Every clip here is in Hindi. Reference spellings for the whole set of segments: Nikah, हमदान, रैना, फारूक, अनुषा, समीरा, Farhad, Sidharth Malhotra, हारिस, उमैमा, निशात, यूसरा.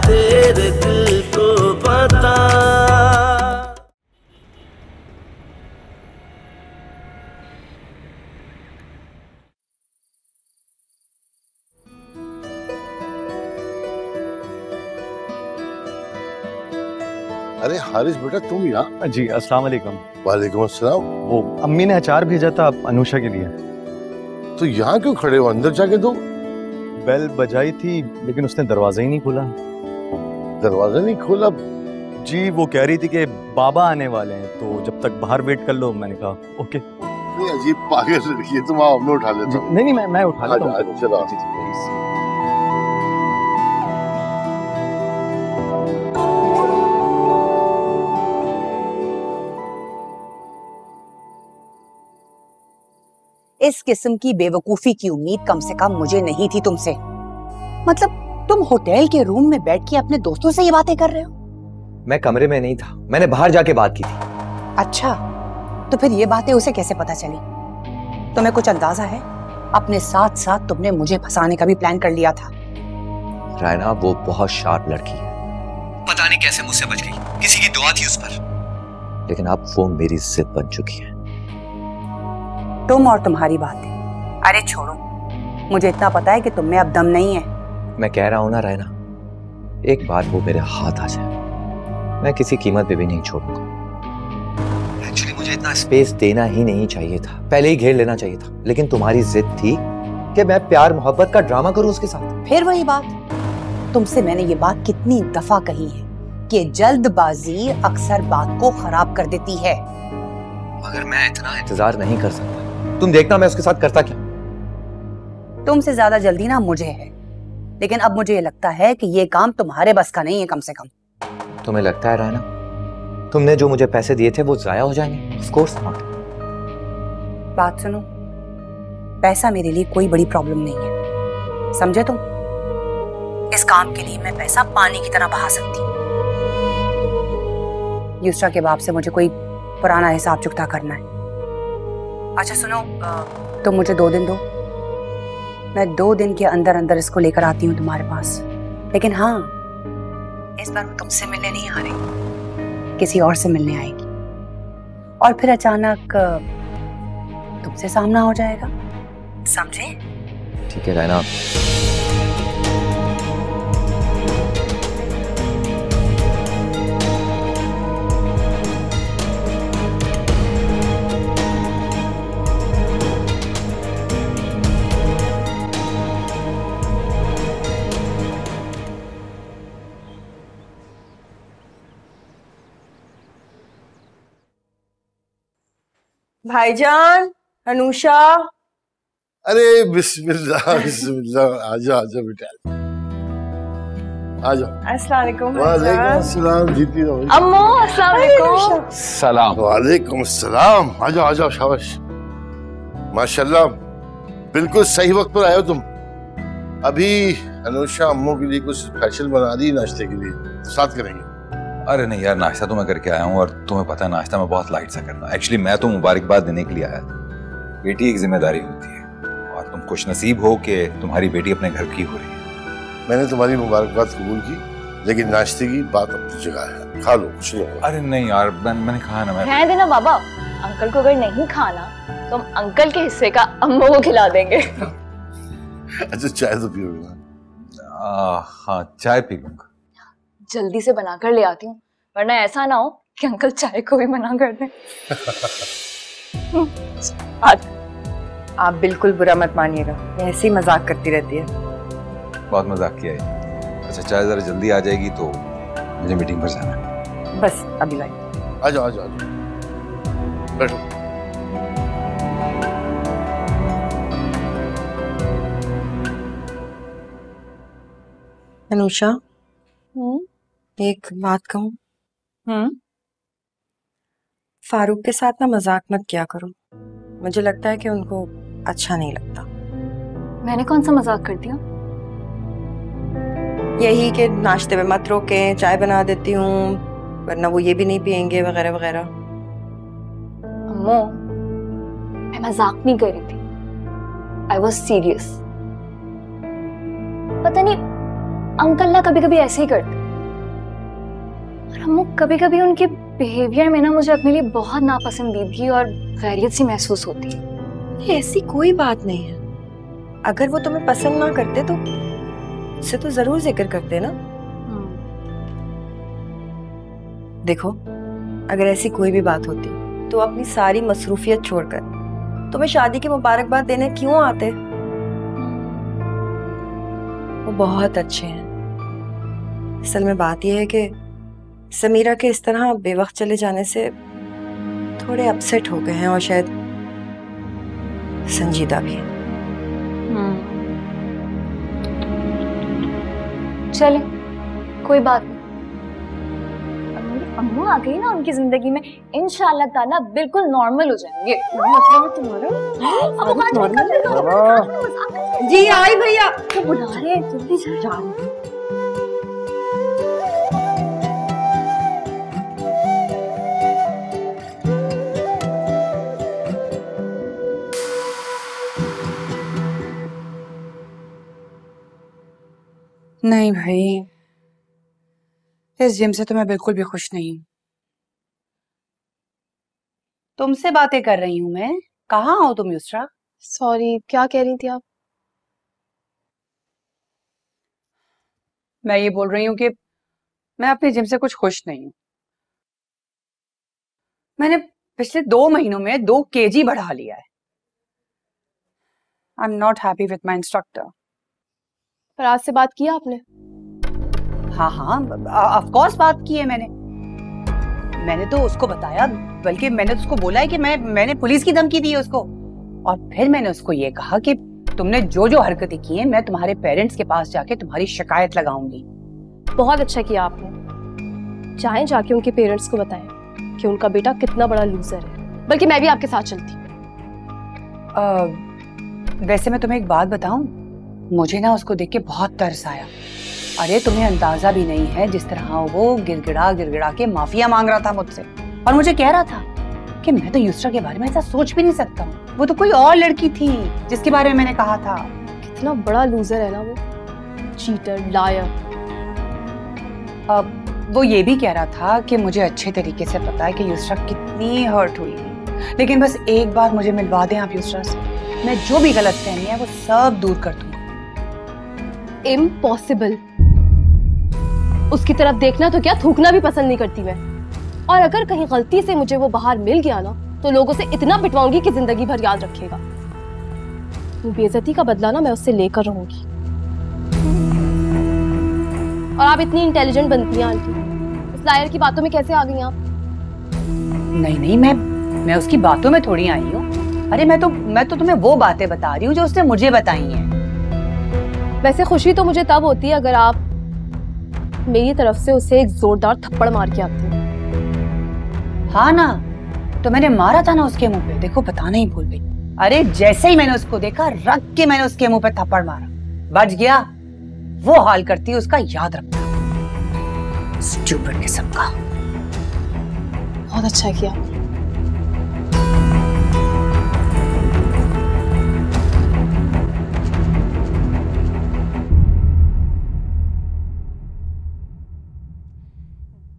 तेरे दिल को पता। अरे हारिस बेटा तुम यहाँ? जी अस्सलाम वालेकुम। वालेकुम अस्सलाम। वो अम्मी ने अचार भेजा था अनुषा के लिए। तो यहाँ क्यों खड़े हो, अंदर जाके दो। बेल बजाई थी लेकिन उसने दरवाजा ही नहीं खोला। दरवाजा नहीं खोला? जी वो कह रही थी कि बाबा आने वाले हैं तो जब तक बाहर वेट कर लो। मैंने कहा ओके। नहीं अजीब पागल, ये तुम आओ मैं उठा लेता हूं। नहीं नहीं मैं उठा लेता हूं। चलो इस किस्म की बेवकूफी की उम्मीद कम से कम मुझे नहीं थी तुमसे। मतलब तुम होटल के रूम में बैठ के अपने दोस्तों से ये बातें कर रहे हो? मैं कमरे में नहीं था, मैंने बाहर जाके बात की थी। अच्छा तो फिर ये बातें उसे कैसे पता चली? तुम्हें कुछ अंदाजा है? अपने साथ साथ तुमने मुझे फंसाने का भी प्लान कर लिया था। रैना वो बहुत शार्प लड़की है, पता नहीं कैसे मुझसे बच गई, किसी की दुआ थी उस पर। लेकिन अब वो मेरी जिद बन चुकी है। तुम और तुम्हारी बातें, अरे छोड़ो, मुझे इतना पता है कि तुम्हें अब दम नहीं है। मैं कह रहा हूं ना रैना, एक बार वो मेरे हाथ आ जाए मैं किसी कीमत पे भी नहीं छोड़ूंगा। एक्चुअली मुझे इतना स्पेस देना ही नहीं चाहिए था, पहले ही घेर लेना चाहिए था। लेकिन तुम्हारी जिद थी कि मैं प्यार मोहब्बत का ड्रामा करूं उसके साथ। फिर वही बात, तुमसे मैंने ये बात कितनी दफा कही है कि जल्दबाजी अक्सर बात को खराब कर देती है। मगर मैं इतना इंतजार नहीं कर सकता। तुम देखना मैं उसके साथ करता क्या। तुमसे ज्यादा जल्दी ना मुझे है, लेकिन अब मुझे ये लगता है कि ये काम तुम्हारे बस का नहीं है। कम से कम तुम्हें लगता है रैना, तुमने जो मुझे पैसे दिए थे वो जाया हो जाएंगे? Of course not. बात सुनो, पैसा मेरे लिए कोई बड़ी प्रॉब्लम नहीं है, समझे तुम? इस काम के लिए मैं पैसा पानी की तरह बहा सकती हूँ। यूसरा के बाप से मुझे कोई पुराना हिसाब चुकता करना है। अच्छा सुनो, तुम तो मुझे 2 दिन दो, मैं 2 दिन के अंदर अंदर इसको लेकर आती हूँ तुम्हारे पास। लेकिन हाँ, इस बार वो तुमसे मिलने नहीं आ रही, किसी और से मिलने आएगी। और फिर अचानक तुमसे सामना हो जाएगा, समझे? ठीक है रैना। भाईजान, अनुषा। अरे बिस्मिल्लाह बिस्मिल्लाह, आजा आजा बेटा आजा। अस्सलाम वालेकुम। वालेकुम अस्सलाम। जीती रहो अम्मू। अस्सलाम वालेकुम। सलाम वालेकुम सलाम। आजा आजा, शाबाश, माशाल्लाह, बिल्कुल सही वक्त पर आए हो तुम। अभी अनुषा अम्मू के लिए कुछ स्पेशल बना दी नाश्ते के लिए, साथ करेंगे। अरे नहीं यार, नाश्ता तो मैं करके आया हूँ और तुम्हें पता है नाश्ता मैं बहुत लाइट सा करना। एक्चुअली मैं तो मुबारकबाद देने के लिए आया था। बेटी एक जिम्मेदारी होती है और तुम खुश नसीब हो कि तुम्हारी बेटी अपने घर की हो रही है। मैंने तुम्हारी मुबारकबाद कबूल की, लेकिन नाश्ते की बात अपनी जगह है, खा लो कुछ नहीं। अरे नहीं यार, मैंने कहा ना, मैं देना बाबा, अंकल को अगर नहीं खाना तो हम अंकल के हिस्से का अम्मा को खिला देंगे। अच्छा चाय तो पियोगे? हाँ चाय पी लूंगा, जल्दी से बनाकर ले आती हूँ, वरना ऐसा ना हो कि अंकल चाय को भी मना कर दें। आप बिल्कुल बुरा मत मानिएगा, मैं ऐसे ही मजाक करती रहती है। बहुत मजाक किया है। अच्छा चाय जरा जल्दी आ जाएगी तो मुझे मीटिंग पर जाना है। बस अभी लाई। आ जाओ आ जाओ बैठो। अनुषा एक बात कहूं? फारूक के साथ ना मजाक मत किया करो, मुझे लगता है कि उनको अच्छा नहीं लगता। मैंने कौन सा मजाक कर दिया? यही कि नाश्ते पे मत रोके, चाय बना देती हूँ वरना वो ये भी नहीं पियेंगे वगैरह वगैरह। अम्मो मैं मजाक नहीं कर रही थी, आई वॉज सीरियस। पता नहीं अंकल ना कभी कभी ऐसे ही करते, और अम्मू कभी कभी उनके बिहेवियर में ना मुझे अपने लिए बहुत नापसंदीदगी और गैरियत सी महसूस होती है। ऐसी कोई बात नहीं है, अगर वो तुम्हें पसंद ना करते तो उससे तो जरूर जिक्र करते ना। देखो, अगर ऐसी कोई भी बात होती तो अपनी सारी मसरूफियत छोड़कर तुम्हें शादी की मुबारकबाद देने क्यों आते? वो बहुत अच्छे हैं। असल में बात यह है कि समीरा के इस तरह बेवक्त चले जाने से थोड़े अपसेट हो गए हैं और शायद संजीदा भी। चले कोई बात नहीं, अम्मू आ गई ना उनकी जिंदगी में, इंशाल्लाह ताला बिल्कुल नॉर्मल हो जाएंगे। तुम्हारा जी आई भैया तो बुला रहे हैं, जल्दी जाओ। नहीं भाई, इस जिम से तो मैं बिल्कुल भी खुश नहीं हूँ। तुमसे बातें कर रही हूँ मैं, कहाँ हो तुम यूसरा? सॉरी, क्या कह रही थी आप? मैं ये बोल रही हूँ कि मैं अपने जिम से कुछ खुश नहीं हूँ। मैंने पिछले 2 महीनों में 2 केजी बढ़ा लिया है। I am not happy with my instructor. पर आज से बात की आपने? हाँ हाँ, ऑफ कोर्स बात की है मैंने। मैंने तो उसको बताया, बल्कि मैंने तो उसको बोला है कि मैंने पुलिस की धमकी दी है उसको, और फिर मैंने उसको ये कहा कि तुमने जो जो हरकतें की हैं मैं तुम्हारे पेरेंट्स के पास जाके तुम्हारी शिकायत लगाऊंगी। बहुत अच्छा किया आपने, चाहे जाके उनके पेरेंट्स को बताएं कि उनका बेटा कितना बड़ा लूजर है, बल्कि मैं भी आपके साथ चलती। वैसे मैं तुम्हें एक बात बताऊं, मुझे ना उसको देख के बहुत तरस आया। अरे तुम्हें अंदाजा भी नहीं है जिस तरह वो गिड़गिड़ा के माफिया मांग रहा था मुझसे, और मुझे कह रहा था कि मैं तो यूसरा के बारे में ऐसा सोच भी नहीं सकता हूँ, वो तो कोई और लड़की थी जिसके बारे में मैंने कहा था। कितना बड़ा लूजर है ना वो, चीटर, लायर। अब वो ये भी कह रहा था कि मुझे अच्छे तरीके से पता है कि यूसरा कितनी हर्ट हुई, लेकिन बस एक बार मुझे मिलवा दें आप यूसरा से, मैं जो भी गलतफहमी है वो सब दूर कर दूंगी। इम्पॉसिबल। उसकी तरफ देखना तो क्या थूकना भी पसंद नहीं करती मैं, और अगर कहीं गलती से मुझे वो बाहर मिल गया ना तो लोगों से इतना पिटवाऊंगी कि जिंदगी भर याद रखेगा। बेइज्जती का बदला ना मैं उससे लेकर रहूंगी। और आप इतनी इंटेलिजेंट बनती हैं आंटी, इस लायर की बातों में कैसे आ गई आप? नहीं नहीं, मैं उसकी बातों में थोड़ी आई हूँ। अरे मैं तो तुम्हें वो बातें बता रही हूँ जो उसने मुझे बताई हैं। वैसे खुशी तो मुझे तब होती है अगर आप मेरी तरफ से उसे एक जोरदार थप्पड़ मार के आते। हाँ ना, तो मैंने मारा था ना उसके मुंह पे, देखो बताना ही भूल गई। अरे जैसे ही मैंने उसको देखा रख के मैंने उसके मुंह पे थप्पड़ मारा, बच गया। वो हाल करती है उसका, याद रखना। स्टूपिड ने सबका बहुत अच्छा किया।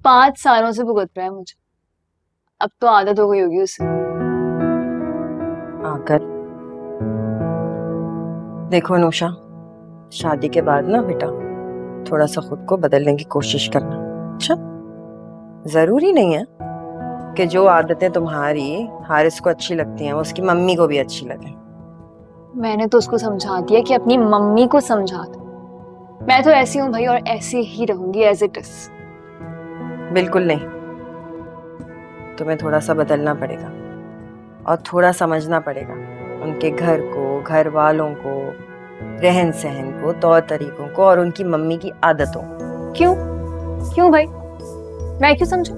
पांच सालों से भुगत रहा है मुझे, अब तो आदत हो गई होगी उसे। आकर देखो अनुषा, शादी के बाद ना बेटा थोड़ा सा खुद को बदलने की कोशिश करना, अच्छा? जरूरी नहीं है कि जो आदतें तुम्हारी हारिस को अच्छी लगती हैं वो उसकी मम्मी को भी अच्छी लगे। मैंने तो उसको समझा दिया कि अपनी मम्मी को समझा दो। मैं तो ऐसी हूँ भाई और ऐसे ही रहूंगी, एज इट इज। बिल्कुल नहीं, तुम्हें थोड़ा सा बदलना पड़ेगा और थोड़ा समझना पड़ेगा उनके घर को, घर वालों को, रहन सहन को, तौर तरीकों को और उनकी मम्मी की आदतों को। क्यों भाई, मैं क्यों समझूं?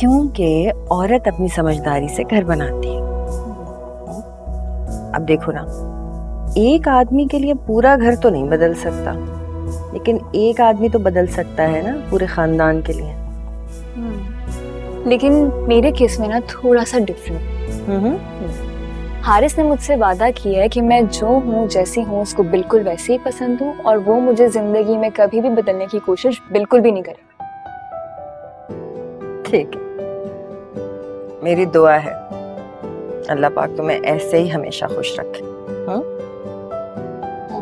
क्योंकि औरत अपनी समझदारी से घर बनाती है। अब देखो ना, एक आदमी के लिए पूरा घर तो नहीं बदल सकता, लेकिन एक आदमी तो बदल सकता है ना पूरे खानदान के लिए। लेकिन मेरे केस में ना थोड़ा सा डिफरेंट। हारिस ने मुझसे वादा किया है कि मैं जो हूँ जैसी हूँ उसको बिल्कुल वैसे ही पसंद हूँ और वो मुझे जिंदगी में कभी भी बदलने की कोशिश बिल्कुल भी नहीं करेगा। ठीक है, मेरी दुआ है अल्लाह पाक तुम्हें ऐसे ही हमेशा खुश रखे।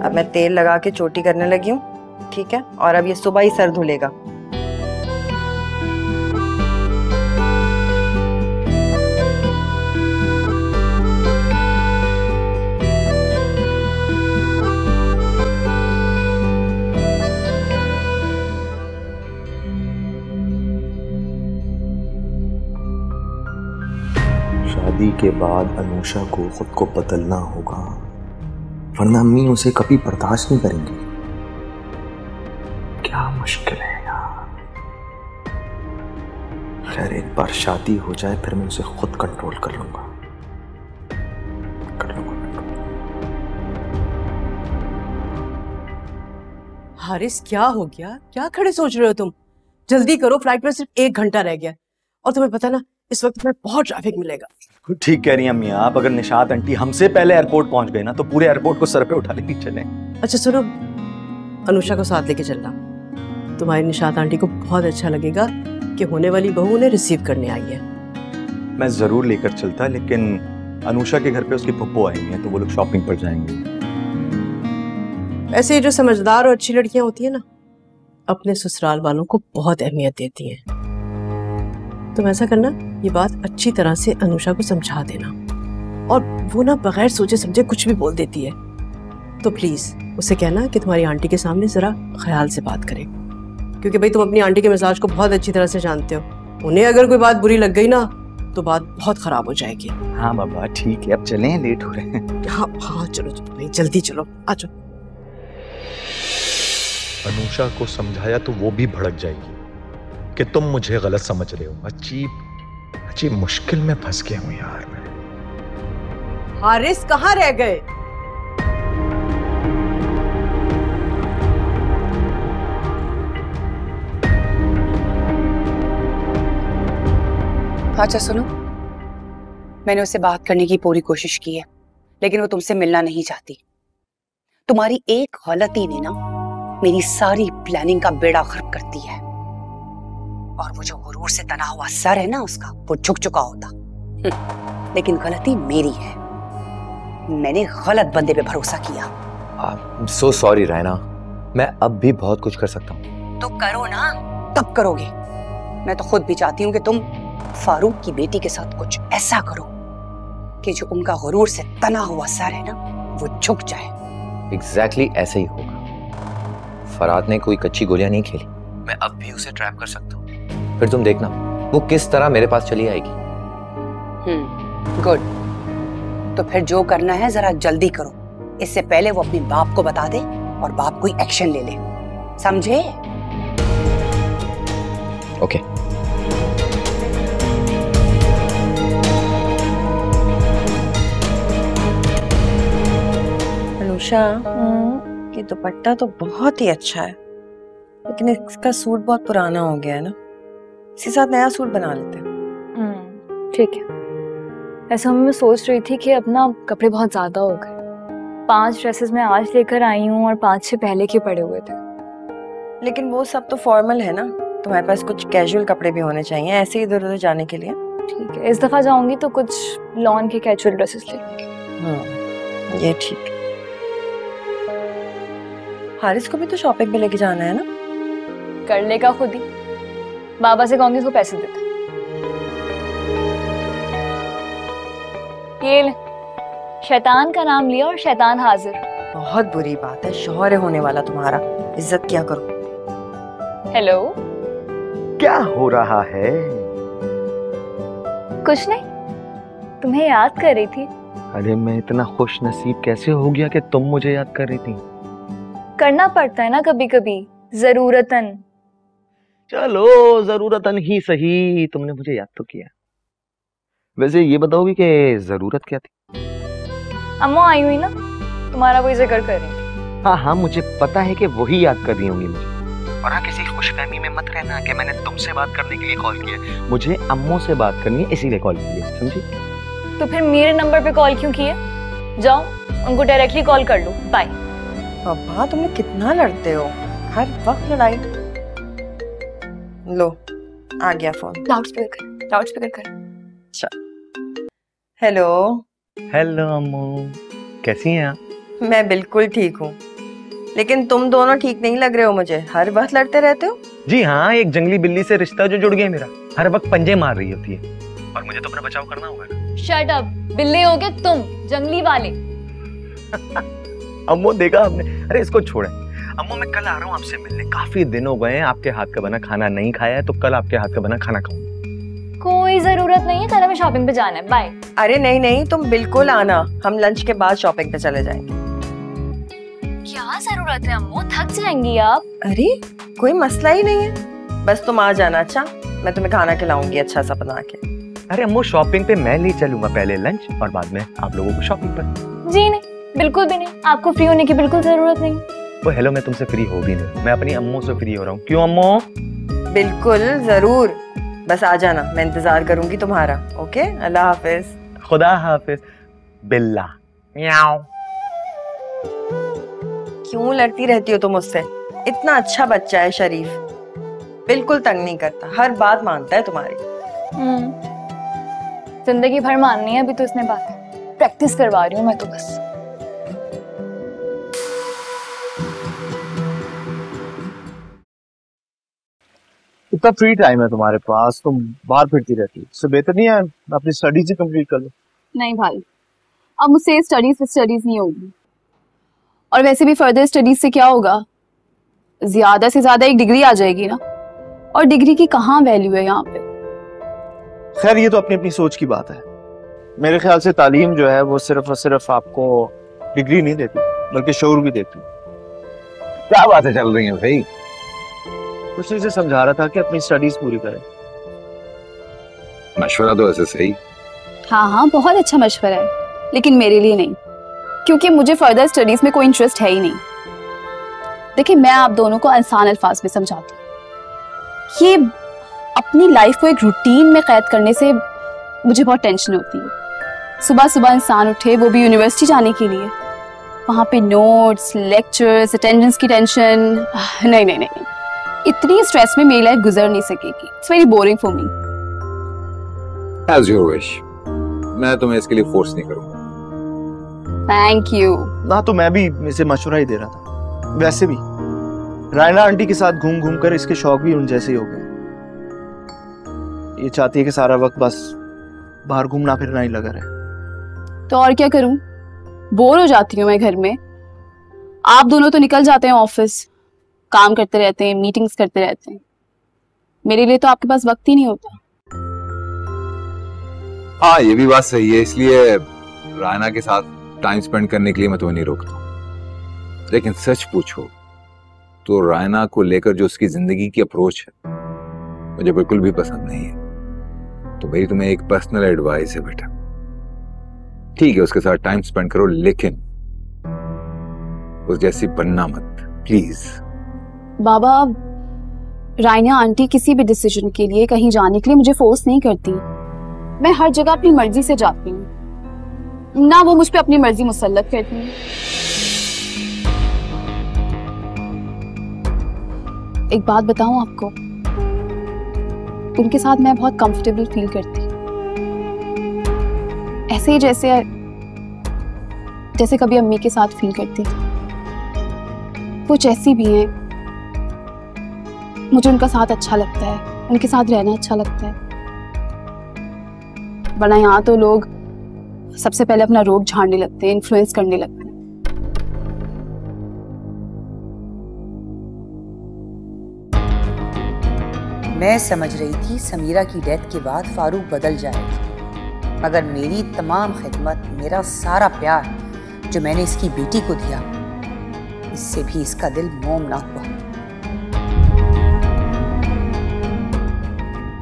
अब मैं तेल लगा के चोटी करने लगी हूँ, ठीक है? और अब ये सुबह ही सर धुलेगा। शादी के बाद अनुषा को खुद को बदलना होगा, वरना अम्मी उसे कभी बर्दाश्त नहीं करेंगे। क्या मुश्किल है यार। खैर, एक बार शादी हो जाए फिर मैं उसे खुद कंट्रोल कर लूंगा। हारिस, क्या हो गया? क्या खड़े सोच रहे हो तुम? जल्दी करो, फ्लाइट में सिर्फ 1 घंटा रह गया और तुम्हें पता ना इस वक्त में बहुत ट्रैफिक मिलेगा। ठीक कह रही हैं अम्मी आप। अगर निशात आंटी हमसे पहले एयरपोर्ट पहुंच गए ना तो पूरे एयरपोर्ट को सर पे उठा लेके चलें। अच्छा सुनो, अनुषा को साथ लेके चलना। तुम्हारी निशात आंटी को बहुत अच्छा लगेगा कि होने वाली बहू उन्हें रिसीव करने आई है। मैं जरूर लेकर चलता, लेकिन अनुषा के घर पे उसकी पप्पू आई है तो वो लोग शॉपिंग पर जाएंगे। ऐसे जो समझदार और अच्छी लड़कियां होती है ना, अपने ससुराल वालों को बहुत अहमियत देती है। तुम ऐसा करना, ये बात अच्छी तरह से अनुषा को समझा देना। और वो ना बगैर सोचे समझे कुछ भी बोल देती है, तो प्लीज उसे कहना कि तुम्हारी आंटी के सामने जरा ख्याल से बात करे, क्योंकि भाई तुम अपनी आंटी के मिजाज को बहुत अच्छी तरह से जानते हो। उन्हें अगर कोई बात बुरी लग गई ना तो बात बहुत खराब हो जाएगी। हाँ बाबा, ठीक है, अब चलें, लेट हो रहे हैं। हाँ चलो भाई, जल्दी चलो, आ जाओ। अनुषा को समझाया तो वो भी भड़क जाएगी कि तुम मुझे गलत समझ रहे हो। अच्छी मुश्किल में फंस गया हूं यार मैं। हारिस कहां रह गए? अच्छा सुनो, मैंने उससे बात करने की पूरी कोशिश की है, लेकिन वो तुमसे मिलना नहीं चाहती। तुम्हारी एक गलती ने ना मेरी सारी प्लानिंग का बेड़ा गर्क कर दिया है। और वो जो गुरूर से तना हुआ सर है ना उसका, वो झुक चुका होता। लेकिन गलती मेरी है, मैंने गलत बंदे पे भरोसा किया। I'm so sorry रैना, मैं अब भी बहुत कुछ कर सकता हूँ। तो करो ना, तब करोगे। मैं तो खुद भी चाहती हूँ कि तुम फारूक की बेटी के साथ कुछ ऐसा करो कि जो उनका गुरूर से तना हुआ सर है ना वो झुक जाए। Exactly ऐसे ही होगा। फरात ने कोई कच्ची गोलियां नहीं खेली। मैं अब भी उसे ट्रैप कर सकता हूँ, फिर तुम देखना वो किस तरह मेरे पास चली आएगी। गुड। तो फिर जो करना है जरा जल्दी करो, इससे पहले वो अपने बाप को बता दे और बाप कोई एक्शन ले ले, समझे? ओके। अनुषा, ये दुपट्टा तो बहुत ही अच्छा है, लेकिन इसका सूट बहुत पुराना हो गया है ना, इसी साथ नया सूट बना लेते हैं। ठीक है। ऐसा मैं सोच रही थी कि अपना कपड़े बहुत ज्यादा हो गए। 5 ड्रेसेस मैं आज लेकर आई हूँ और 5-6 पहले के पड़े हुए थे। लेकिन वो सब तो फॉर्मल है ना, तुम्हारे पास कुछ कैजुअल कपड़े भी होने चाहिए ऐसे इधर उधर जाने के लिए। ठीक है, इस दफा जाऊंगी तो कुछ लॉन के कैजुअल ड्रेसेस ले लूंगी। ये ठीक है। हारिस को भी तो शॉपिंग पे लेके जाना है ना। कर लेगा खुद ही, बाबा से कहूंगी इसको पैसे देता। ये ले, शैतान का नाम लिया और शैतान हाजिर। बहुत बुरी बात है, शौहर होने वाला तुम्हारा, इज्जत क्या करो। हेलो, क्या हो रहा है? कुछ नहीं, तुम्हें याद कर रही थी। अरे मैं इतना खुश नसीब कैसे हो गया कि तुम मुझे याद कर रही थी? करना पड़ता है ना कभी कभी, जरूरतन। चलो जरूरतन ही सही, तुमने मुझे याद तो किया। वैसे ये बताओगी कि जरूरत क्या थी? अम्मा आई हुई ना, तुम्हारा वो जिक्र कर रही थी। हाँ, मुझे पता है कि वही याद कर रही होंगी मुझे। और हाँ, किसी खुशफहमी में मत रहना कि मैंने तुमसे बात करने के लिए कॉल किया। मुझे अम्मों से बात करनी है, इसीलिए कॉल किया, समझी? तो फिर मेरे नंबर पे कॉल क्यों किए? जाओ उनको डायरेक्टली कॉल कर लो। बाय। पापा तुमने कितना लड़ते हो, हर वक्त लड़ाई। लो आ गया फोन। लाउडस्पीकर कर। अच्छा हेलो। हेलो अम्मू, कैसी हैं आप? मैं बिल्कुल ठीक हूँ, लेकिन तुम दोनों ठीक नहीं लग रहे हो मुझे, हर वक्त लड़ते रहते हो। जी हाँ, एक जंगली बिल्ली से रिश्ता जो जुड़ गया मेरा, हर वक्त पंजे मार रही होती है और मुझे तो अपना बचाव करना होगा ना। शट अप, बिल्ले हो गए तुम, जंगली वाले। अम्मू देखा आपने? अरे इसको छोड़े अम्मू, मैं कल आ रहा हूँ आपसे मिलने, काफी दिन हो गए आपके हाथ का बना खाना नहीं खाया, तो कल आपके हाथ का बना खाना खाऊंगी। कोई जरूरत नहीं है, कल हमें शॉपिंग पे जाना है। बाय। अरे नहीं नहीं तुम बिल्कुल आना, हम लंच के बाद शॉपिंग पे चले जाएंगे। क्या जरूरत है अम्मू, थक जाएंगी आप। अरे कोई मसला ही नहीं है, बस तुम आ जाना। अच्छा मैं तुम्हें खाना खिलाऊंगी अच्छा सा बना के। अरे अम्मू शॉपिंग पे मैं ले चलूंगा, पहले लंच और बाद में आप लोगों को शॉपिंग पर। जी नहीं, बिल्कुल भी नहीं, आपको फ्री होने की बिल्कुल जरूरत नहीं। वो हेलो मैं तुमसे फ्री हो भी नहीं, मैं अपनी अम्मू से फ्री हो रहा हूँ। क्यों अम्मू? बिल्कुल जरूर, बस आ जाना, मैं इंतजार करूंगी तुम्हारा। ओके अल्लाह हाफिज। खुदा हाफिज। बिल्ला क्यों लड़ती रहती हो तुम उससे? इतना अच्छा बच्चा है शरीफ, बिल्कुल तंग नहीं करता, हर बात मानता है तुम्हारी। जिंदगी भर माननी है अभी तो इसने बात, प्रैक्टिस करवा रही हूँ मैं तो बस। इतना फ्री टाइम है तुम्हारे पास, तुम बाहर फिरती रहती हो, इससे बेहतर नहीं है अपनी स्टडीज कंप्लीट कर लो। नहीं भाई, अब मुझसे स्टडीज नहीं होगी, और वैसे भी फर्दर स्टडीज से क्या होगा, ज्यादा से ज्यादा एक डिग्री आ जाएगी ना, और डिग्री की कहाँ वैल्यू है यहाँ पे। खैर ये तो अपनी अपनी सोच की बात है, मेरे ख्याल से तालीम जो है वो सिर्फ और सिर्फ आपको डिग्री नहीं देती बल्कि शऊर भी देती। क्या बातें चल रही हैं भाई? कुछ इसे समझा रहा था कि अपनी स्टडीज पूरी करें। मशवरा तो ऐसे सही। हाँ हाँ बहुत अच्छा मशवरा है, लेकिन मेरे लिए नहीं, क्योंकि मुझे फर्दर स्टडीज में कोई इंटरेस्ट है ही नहीं। देखिए मैं आप दोनों को आसान अल्फाज में समझाती हूँ, ये अपनी लाइफ को एक रूटीन में कैद करने से मुझे बहुत टेंशन होती है। सुबह सुबह इंसान उठे, वो भी यूनिवर्सिटी जाने के लिए, वहाँ पे नोट्स, लेक्चर्स, अटेंडेंस की टेंशन, नहीं नहीं नहीं, इतनी स्ट्रेस में मेरी लाइफ गुजर नहीं सकेगी। It's very boring for me. As your wish, मैं तुम्हें इसके लिए फोर्स नहीं करूँगा। Thank you. ना तो मैं भी इसे मशवरा ही दे रहा था, वैसे भी रैना आंटी के साथ घूम घूम कर इसके शौक भी उन जैसे ही हो गए। ये चाहती है कि सारा वक्त बस बाहर घूमना फिरना ही लगा रहे। तो और क्या करूं, बोर हो जाती हूँ मैं घर में। आप दोनों तो निकल जाते हैं ऑफिस, काम करते रहते हैं, मीटिंग्स करते रहते हैं, मेरे लिए तो आपके पास वक्त ही नहीं होता। हाँ ये भी बात सही है, इसलिए रैना के साथ टाइम स्पेंड करने के लिए मैं तुम्हें नहीं रोकता, लेकिन सच पूछो तो रैना को लेकर जो उसकी जिंदगी की अप्रोच है मुझे बिल्कुल भी पसंद नहीं है। तो मेरी तुम्हें एक पर्सनल एडवाइस है बेटा, ठीक है उसके साथ टाइम स्पेंड करो, लेकिन उस जैसी बनना मत प्लीज। बाबा रैना आंटी किसी भी डिसीजन के लिए, कहीं जाने के लिए मुझे फोर्स नहीं करती, मैं हर जगह अपनी मर्जी से जाती हूँ, ना वो मुझ पे अपनी मर्जी मुसल्लत करती है। एक बात बताऊं आपको, उनके साथ मैं बहुत कंफर्टेबल फील करती हूँ, ऐसे ही जैसे कभी अम्मी के साथ फील करती थी। वो जैसी भी है मुझे उनका साथ अच्छा लगता है, उनके साथ रहना अच्छा लगता है। वरना यहाँ तो लोग सबसे पहले अपना रोग झाड़ने लगते हैं, इन्फ्लुएंस करने लगते हैं। मैं समझ रही थी समीरा की डेथ के बाद फारूक बदल जाएगा, मगर मेरी तमाम खिदमत, मेरा सारा प्यार जो मैंने इसकी बेटी को दिया, इससे भी इसका दिल मोम ना हुआ।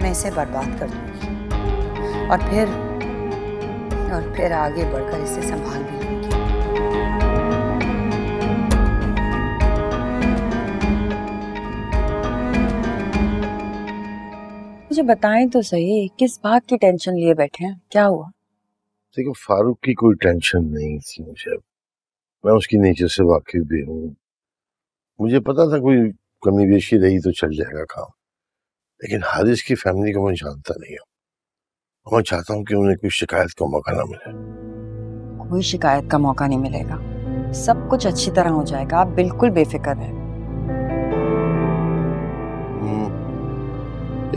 मैं इसे बर्बाद कर दूंगी और फिर आगे बढ़कर इसे संभाल भी लूंगी। मुझे बताएं तो सही किस बात की टेंशन लिए बैठे हैं, क्या हुआ? देखो फारूक की कोई टेंशन नहीं थी मुझे, मैं उसकी नेचर से वाकिफ भी हूँ। मुझे पता था कोई कमी बेशी रही तो चल जाएगा काम, लेकिन हारिस की फैमिली को मैं जानता नहीं हूँ। मैं चाहता हूँ कि उन्हें कोई शिकायत का मौका ना मिले। कोई शिकायत का मौका नहीं मिलेगा, सब कुछ अच्छी तरह हो जाएगा, आप बिल्कुल बेफिक्र हैं।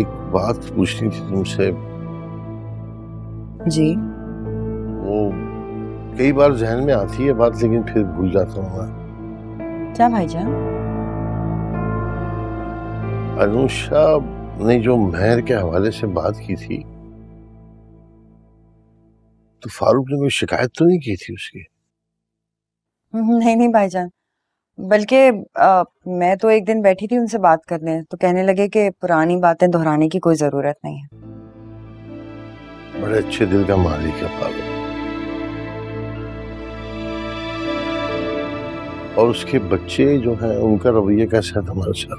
एक बात पूछनी थी तुमसे। जी। वो कई बार जहन में आती है बात, लेकिन फिर भूल जाता हूँ। क्या भाईजान? अनुषा ने जो मेहर के हवाले से बात की थी, तो फारूक ने कोई शिकायत तो नहीं की थी उसकी? नहीं नहीं भाईजान, बल्कि मैं तो एक दिन बैठी थी उनसे बात करने, तो कहने लगे कि पुरानी बातें दोहराने की कोई जरूरत नहीं है। बड़े अच्छे दिल का मालिक है फारूक, और उसके बच्चे जो हैं उनका रवैया कैसा है तुम्हारे साथ?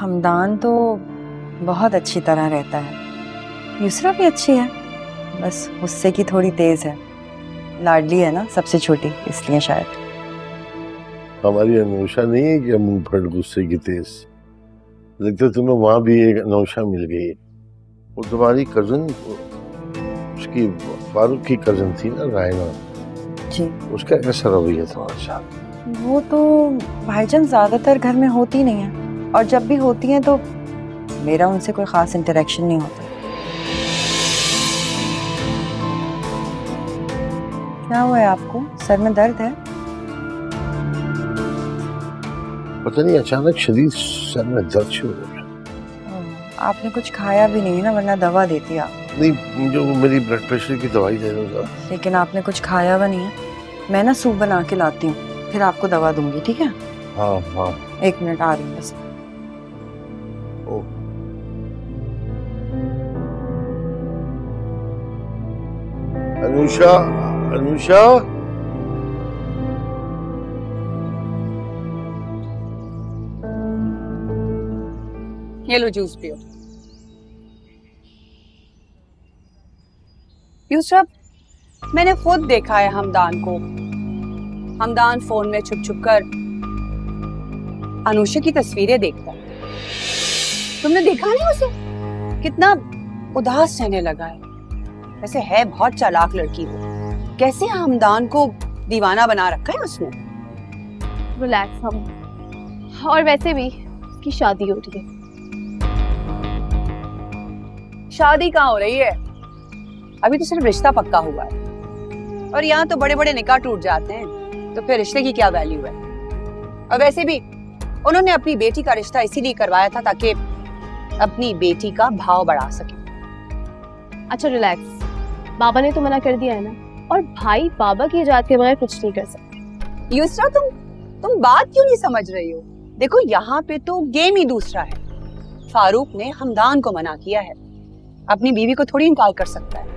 हमदान तो बहुत अच्छी तरह रहता है, यूसरा भी अच्छी है, बस गुस्से की थोड़ी तेज है, लाडली है ना सबसे छोटी, इसलिए शायद। हमारी अनुषा नहीं है कि हम फट गुस्से की तेज, लगता तुम्हें वहाँ भी एक अनुषा मिल गई। वो तुम्हारी कजन, उसकी फारूक की कजन थी ना रैना, जी, उसका कैसा रवैया था तुम्हारे साथ? वो तो भाईजान ज्यादातर घर में होती नहीं है, और जब भी होती है तो मेरा उनसे कोई खास इंटरेक्शन नहीं होता। क्या हुआ है आपको, सर में दर्द है? पता नहीं अचानक शरीर सर में दर्द शुरू हो गया। आपने कुछ खाया भी नहीं है ना, वरना दवा देती आप। नहीं, जो मेरी ब्लड प्रेशर की दवाई दे दो। लेकिन आपने कुछ खाया हुआ नहीं है। मैं ना सूप बना के लाती हूँ, फिर आपको दवा दूंगी, ठीक है? हाँ हाँ, एक मिनट आ रही हूँ बस। अनुषा, अनुषा, ये लो जूस पियो। यूसुफ, मैंने खुद देखा है हमदान को। हमदान फोन में छुप छुप कर अनुषा की तस्वीरें देखता है। तुमने देखा नहीं उसे, कितना उदास रहने लगा है। वैसे है बहुत चालाक लड़की वो, कैसे हमदान को दीवाना बना रखा है उसने। रिलैक्स हम, और वैसे भी उसकी शादी हो रही है। शादी कहाँ हो रही है? अभी तो सिर्फ रिश्ता पक्का हुआ है, और यहाँ तो बड़े बड़े निकाह टूट जाते हैं, तो फिर रिश्ते की क्या वैल्यू है। और वैसे भी उन्होंने अपनी बेटी का रिश्ता इसीलिए करवाया था ताकि अपनी बेटी का भाव बढ़ा सके। अच्छा रिलैक्स, बाबा ने तो मना कर दिया है ना, और भाई बाबा की इजाजत के बगैर कुछ नहीं कर सकते। यूसरा, तुम बात क्यों नहीं समझ रही हो? देखो यहाँ पे तो गेम ही दूसरा है। फारूक ने हमदान को मना किया है, अपनी बीवी को थोड़ी इनकार कर सकता है।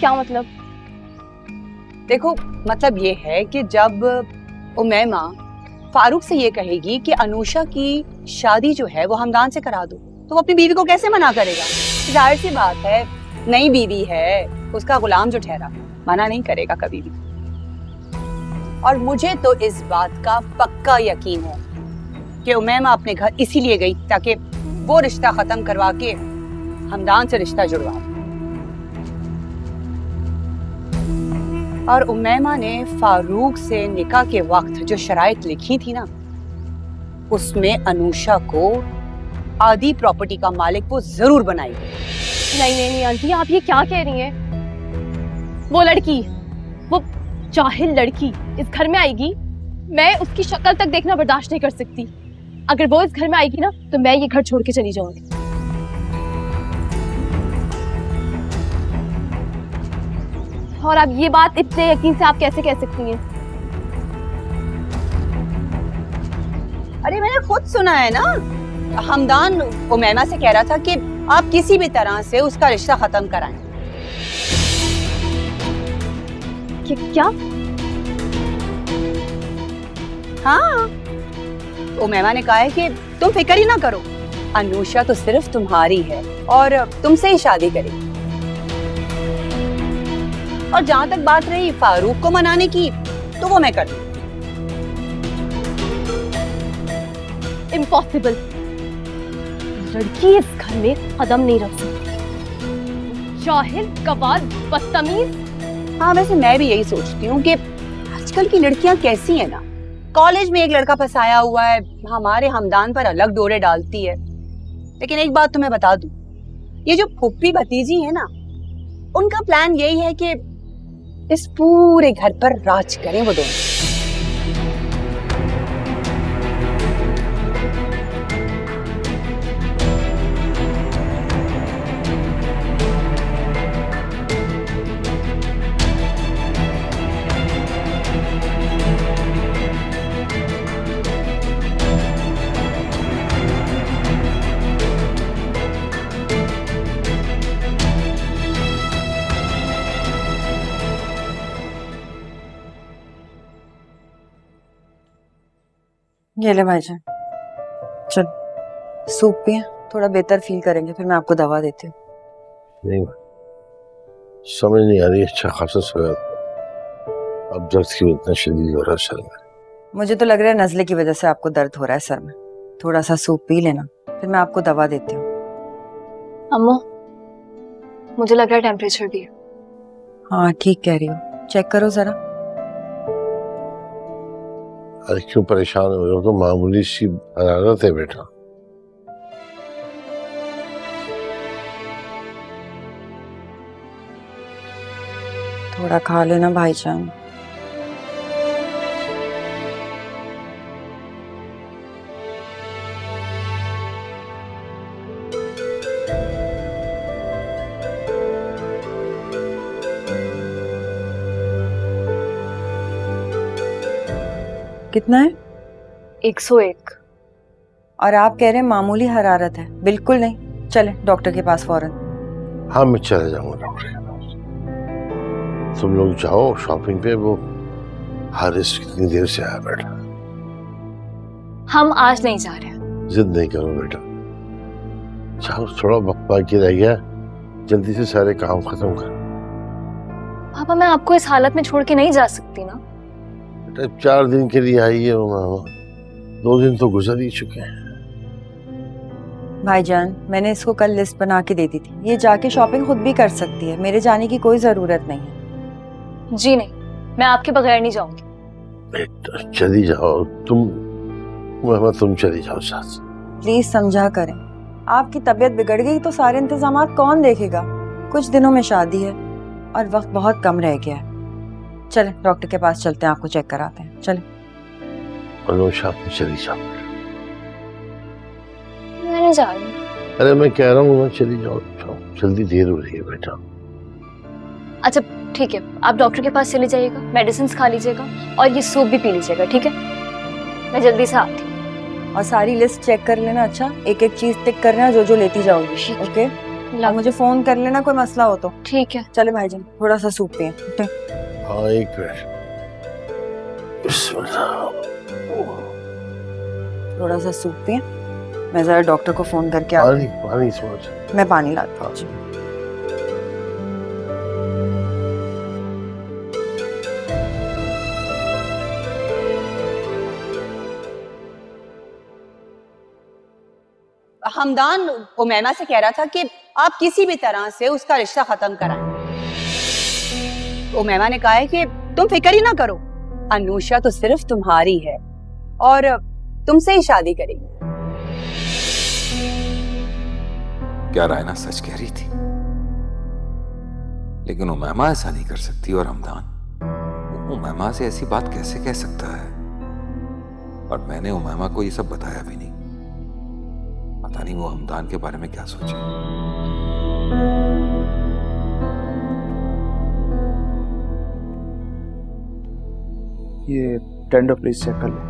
क्या मतलब? देखो मतलब ये है कि जब उमैमा फारूक से ये कहेगी कि अनुषा की शादी जो है वो हमदान से करा दो, तो वो अपनी बीवी को कैसे मना करेगा? जाहिर सी बात है, नई बीवी है, उसका गुलाम जो ठहरा, मना नहीं करेगा कभी भी। और मुझे तो इस बात का पक्का यकीन है कि उमैमा अपने घर इसीलिए गई ताकि वो रिश्ता खत्म करवा के हमदान से रिश्ता जुड़वा। और उमैमा ने फारूक से निकाह के वक्त जो शराइत लिखी थी ना, उसमें अनुषा को आधी प्रॉपर्टी का मालिक वो जरूर बनाई। नहीं नहीं नहीं आंटी, आप ये क्या कह रही हैं? वो लड़की, वो जाहिल लड़की इस घर में आएगी, मैं उसकी शक्ल तक देखना बर्दाश्त नहीं कर सकती। अगर वो इस घर में आएगी ना, तो मैं ये घर छोड़ के चली जाऊंगी। और आप ये बात इतने यकीन से आप कैसे कह सकती हैं? अरे मैंने खुद सुना है ना, हमदान उमैमा से कह रहा था कि आप किसी भी तरह से उसका रिश्ता खत्म कराएं। क्या? हाँ, उमैमा ने कहा है कि तुम फिक्र ही ना करो, अनुषा तो सिर्फ तुम्हारी है और तुमसे ही शादी करेगी। और जहाँ तक बात रही फारूक को मनाने की, तो वो मैं कर दूं। इम्पॉसिबल, लड़की इस घर में कदम नहीं रख सकती। जाहिल, गवार, बदतमीज। हाँ, वैसे मैं भी यही सोचती हूँ कि आजकल की लड़कियाँ कैसी हैं ना, कॉलेज में एक लड़का फंसाया हुआ है, हमारे हमदान पर अलग डोरे डालती है। लेकिन एक बात तुम्हें बता दूं, ये जो फूफी भतीजी है ना, उनका प्लान यही है कि इस पूरे घर पर राज करें वो ये ले भाईजान, चल सूप पिए, थोड़ा बेहतर फील करेंगे, फिर मैं आपको दवा देती हूँ। नहीं, समझ नहीं आ रही, अच्छा खासा सोया था, अब दर्द क्यों इतना शदीद हो रहा है सर में? मुझे तो लग रहा है नज़ले की वजह से आपको दर्द हो रहा है सर में। थोड़ा सा सूप पी लेना, फिर मैं आपको दवा देती हूँ। अम्मू, मुझे लग रहा है टेम्परेचर भी है। हाँ ठीक कह रही हो, चेक करो जरा। अरे क्यों परेशान हो रहे हो, तो मामूली सी हरारत है बेटा। थोड़ा खा लेना भाईजान। कितना है? 101। और आप कह रहे हैं मामूली हरारत है? बिल्कुल नहीं, चले डॉक्टर के पास फौरन। हाँ मैं चला जाऊंगा डॉक्टर के पास, तुम लोग जाओ शॉपिंग पे। वो हारिस कितनी देर से आया बेटा? हम आज नहीं जा रहे। जिद नहीं करो बेटा, जाओ, थोड़ा वक्त बाकी रह गया, जल्दी से सारे काम खत्म करो। पापा, मैं आपको इस हालत में छोड़ के नहीं जा सकती ना। 4 दिन के लिए आई है उमैमा, 2 दिन तो गुजर ही चुके हैं। भाईजान, मैंने इसको कल लिस्ट बना के दे दी थी, ये जाके शॉपिंग खुद भी कर सकती है, मेरे जाने की कोई जरूरत नहीं है। जी नहीं, मैं आपके बगैर नहीं जाऊंगी। बेटा चली जाओ तुम, उमैमा तुम चली जाओ साथ। प्लीज समझा करें, आपकी तबीयत बिगड़ गई तो सारे इंतजाम कौन देखेगा? कुछ दिनों में शादी है और वक्त बहुत कम रह गया है। चले डॉक्टर के पास चलते हैं, आपको चेक कराते हैं। चले अनुषा, चली जाओ। मैं नहीं जा रही। अरे मैं कह रहा हूँ चली जाओ, जल्दी देर हो रही है बेटा। अच्छा ठीक है, आप डॉक्टर के पास चले जाइएगा, मेडिसिन खा लीजिएगा और ये सूप भी पी लीजिएगा, ठीक है? मैं जल्दी से आती हूँ। और सारी लिस्ट चेक कर लेना, अच्छा एक एक चीज टिक कर लेना, जो जो लेती जाओगी। ओके, मुझे फोन कर लेना कोई मसला हो तो। ठीक है, चले भाईजान थोड़ा सा सूप पिए। हाँ एक मिनट, थोड़ा सा सूप पिए, मैं जरा डॉक्टर को फोन करके आती हूँ। पानी सोच, मैं पानी लाती हूँ। हमदान उमैमा से कह रहा था कि आप किसी भी तरह से उसका रिश्ता खत्म कराएं। उमैमा ने कहा है कि तुम फिक्र ही ना करो, अनुषा तो सिर्फ तुम्हारी है और तुमसे ही शादी करेगी। क्या रैना सच कह रही थी? लेकिन उमैमा ऐसा नहीं कर सकती, और हमदान उमैमा से ऐसी बात कैसे कह सकता है? और मैंने उमैमा को ये सब बताया भी नहीं, पता नहीं वो हमदान के बारे में क्या सोचे। ये टेंडर प्लीज चेक कर लो,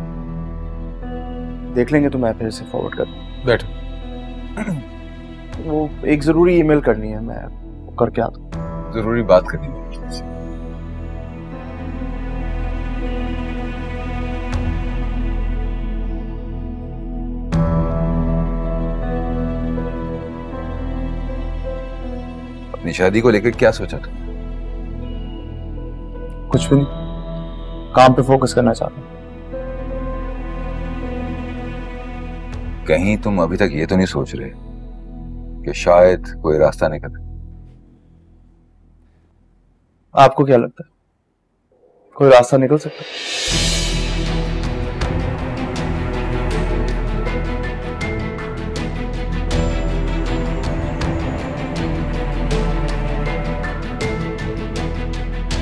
देख लेंगे तो मैं फिर से फॉरवर्ड कर बैठो। वो एक जरूरी ईमेल करनी है, मैं करके आता हूँ। जरूरी बात करनी है। अपनी शादी को लेकर क्या सोचा था? कुछ भी नहीं, काम पे फोकस करना चाहता हूँ। कहीं तुम अभी तक ये तो नहीं सोच रहे कि शायद कोई रास्ता निकले? आपको क्या लगता है कोई रास्ता निकल सकता है?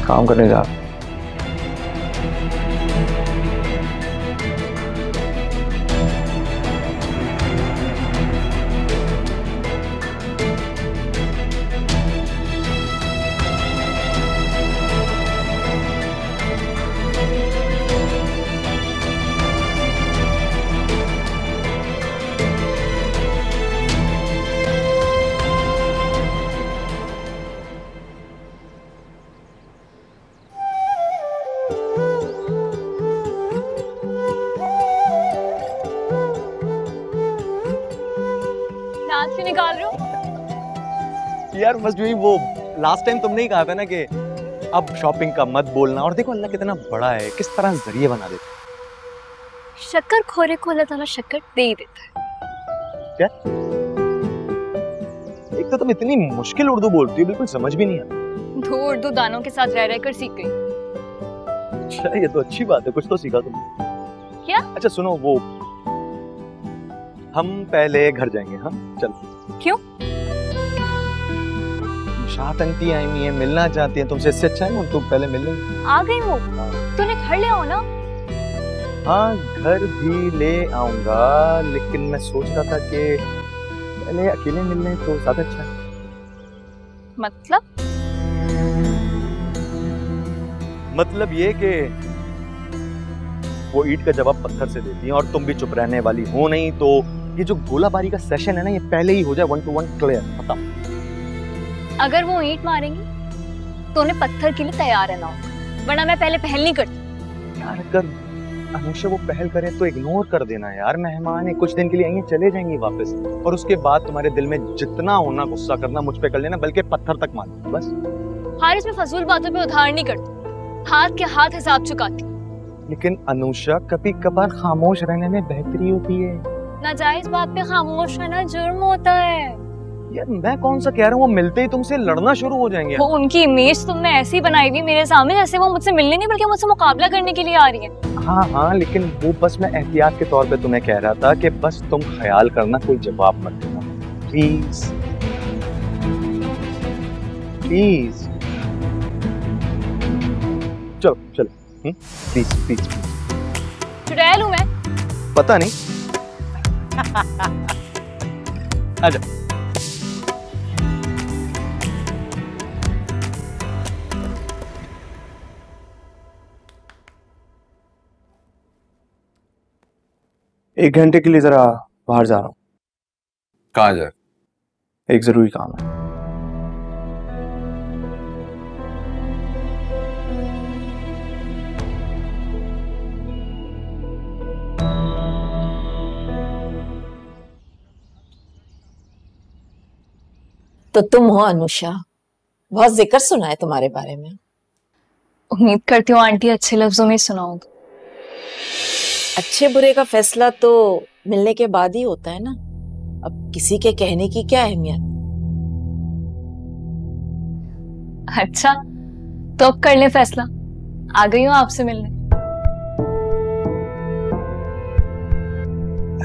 काम करने जा रहा हूं। यार बस जो ही वो लास्ट टाइम तुमने ही कहा था ना कि अब शॉपिंग का मत बोलना, और देखो अल्लाह कितना बड़ा है, किस तरह जरिए बना देता है। शक्कर खोरे को अल्लाह ताला शक्कर दे ही देता है। क्या? एक तो तुम इतनी मुश्किल उर्दू बोलती हो, बिल्कुल समझ भी नहीं आता। दो उर्दू दानों के साथ रह रहकर सीख गई। अच्छा ये तो अच्छी बात है, कुछ तो सीखा तुमने। क्या? अच्छा सुनो, वो हम पहले घर जाएंगे। हम चलो। क्यों? निशात आंटी आई हुई है, मिलना चाहती है तुमसे, इससे अच्छा है तुम पहले मिल लें। आ गई हो, तूने घर ले आओ ना। हाँ घर भी ले आऊंगा, लेकिन मैं सोच रहा था कि पहले अकेले मिल लें तो ज्यादा अच्छा है। मतलब ये कि वो ईट का जवाब पत्थर से देती है, और तुम भी चुप रहने वाली हो नहीं, तो ये जो गोलाबारी का सेशन है ना, ये पहले ही हो जाए 1-to-1 क्लियर। पता अगर वो ईंट मारेंगी तो उन्हें पत्थर के लिए तैयार रहना होगा, वरना मैं पहले पहल नहीं करती। यार अगर अनुषा वो पहल करे तो इग्नोर कर देना यार, मेहमान है, कुछ दिन के लिए आएंगे चले जाएंगे वापस, और उसके बाद तुम्हारे दिल में जितना होना गुस्सा करना मुझ पे कर लेना, बल्कि पत्थर तक मारना बस। हारिस में फजूल बातों पे उधार नहीं करती, हाथ के हाथ हिसाब चुकाती। लेकिन अनुषा कभी कभार खामोश रहने में बेहतरी होती है। नाजायज बात पे खामोश रहना जुर्म होता है। यार मैं कौन सा कह रहा हूँ, वो मिलते ही तुमसे लड़ना शुरू हो जाएंगे। वो उनकी इमेज तुमने ऐसी बनाई हुई मेरे सामने जैसे वो मुझसे मिलने नहीं बल्कि मुझसे मुकाबला करने के लिए आ रही है। हाँ हाँ लेकिन वो बस मैं एहतियात के तौर पे तुम्हें कह रहा था कि बस तुम ख्याल करना, कोई जवाब मत देना प्लीज प्लीज। चलो चलो प्लीज प्लीज प्लीज। चुड़ैल लूं मैं? पता नहीं। अच्छा एक घंटे के लिए जरा बाहर जा रहा हूँ। कहाँ जा? एक जरूरी काम है। तो तुम हो अनुषा, बहुत जिक्र सुना है तुम्हारे बारे में। उम्मीद करती हूँ आंटी अच्छे लफ्जों में सुनाओगे। अच्छे बुरे का फैसला तो मिलने के बाद ही होता है ना, अब किसी के कहने की क्या अहमियत। अच्छा तो अब कर ले फैसला, आ गई हूँ आपसे मिलने।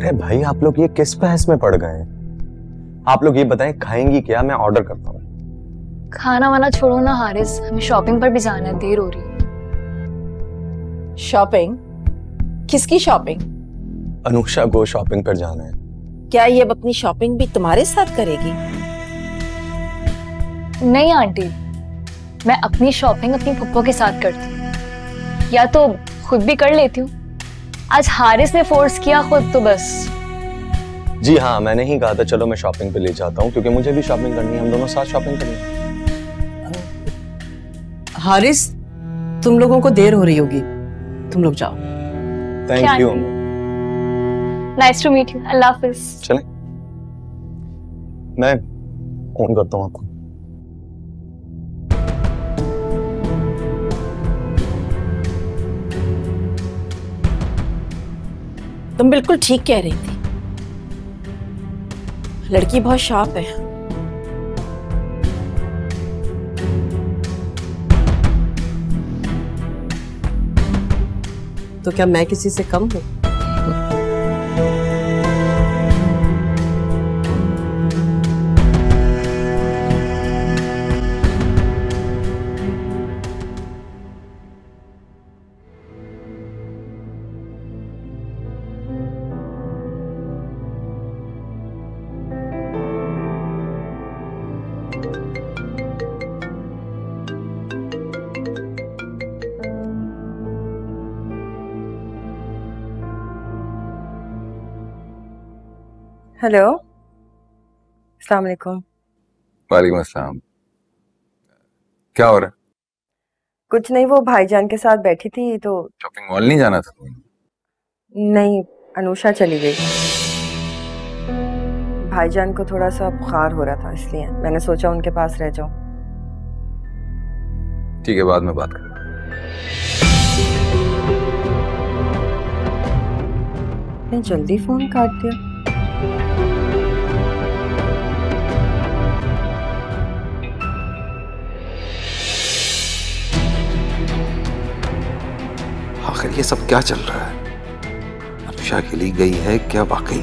अरे भाई आप लोग ये किस बहस में पड़ गए? आप लोग ये बताएं खाएंगी क्या? मैं ऑर्डर करता हूँ। खाना वाला छोड़ो ना हारिस, हमें शॉपिंग पर भी जाना है, देर हो रही है। शॉपिंग? किसकी शॉपिंग? अनुषा को शॉपिंग पर जाना है। क्या ये अब अपनी शॉपिंग भी तुम्हारे साथ करेगी? नहीं आंटी, मैं अपनी शॉपिंग अपनी पप्पो के साथ करती हूँ, या तो खुद भी कर लेती हूँ। आज हारिस ने फोर्स किया खुद तो बस। जी हाँ मैंने ही कहा था चलो मैं शॉपिंग पे ले जाता हूँ, क्योंकि मुझे भी शॉपिंग करनी है, हम दोनों साथ शॉपिंग करेंगे। हारिस तुम लोगों को देर हो रही होगी, तुम लोग जाओ। Thank you. Nice to meet you. अल्लाह हाफिज। चलें, मैं फोन करता हूँ आपको। तुम बिल्कुल ठीक कह रही थी, लड़की बहुत शार्प है। तो क्या मैं किसी से कम हूं? हेलो, अस्सलाम वालेकुम। वालेकुम अस्सलाम। क्या हो रहा? कुछ नहीं, वो भाईजान के साथ बैठी थी तो। शॉपिंग मॉल नहीं जाना था? नहीं, अनुषा चली गई। भाईजान को थोड़ा सा बुखार हो रहा था, इसलिए मैंने सोचा उनके पास रह जाऊं। ठीक है, बाद में बात करें। मैं जल्दी फोन काट दिया। आखिर ये सब क्या चल रहा है? अनुषा के लिए गई है क्या वाकई?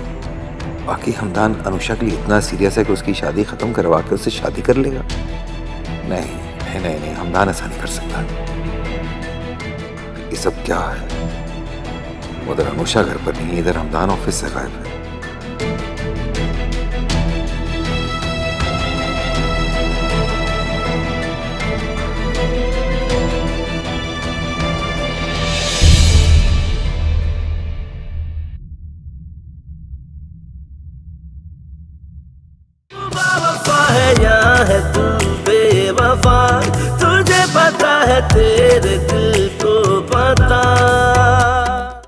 बाकी हमदान अनुषा के लिए इतना सीरियस है कि उसकी शादी खत्म करवा के उससे शादी कर लेगा? नहीं नहीं नहीं, नहीं, हमदान ऐसा नहीं कर सकता। ये सब क्या है? उधर अनुषा घर पर नहीं, इधर हमदान ऑफिस से गायब है।